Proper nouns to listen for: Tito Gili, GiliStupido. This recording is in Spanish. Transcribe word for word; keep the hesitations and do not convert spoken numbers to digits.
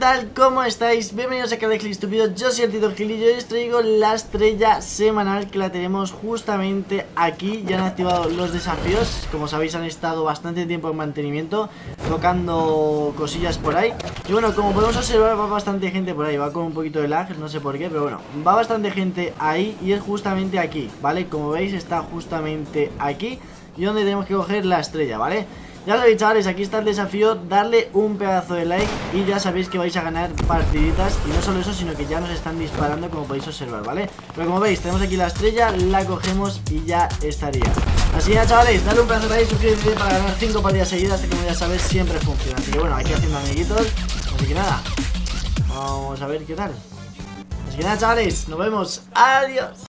tal? ¿Cómo estáis? Bienvenidos a GiliStupido, yo soy el Tito Gili y hoy os traigo la estrella semanal que la tenemos justamente aquí. Ya han activado los desafíos, como sabéis han estado bastante tiempo en mantenimiento, tocando cosillas por ahí. Y bueno, como podemos observar va bastante gente por ahí, va con un poquito de lag, no sé por qué, pero bueno, va bastante gente ahí y es justamente aquí, ¿vale? Como veis está justamente aquí y donde tenemos que coger la estrella, ¿vale? Ya sabéis, chavales, aquí está el desafío, darle un pedazo de like y ya sabéis que vais a ganar partiditas. Y no solo eso, sino que ya nos están disparando, como podéis observar, ¿vale? Pero como veis, tenemos aquí la estrella, la cogemos y ya estaría. Así ya, chavales, dale un pedazo de like, suscríbete para ganar cinco partidas seguidas, que como ya sabéis siempre funciona. Así que bueno, aquí haciendo amiguitos, así que nada, vamos a ver qué tal. Así que nada, chavales, nos vemos, adiós.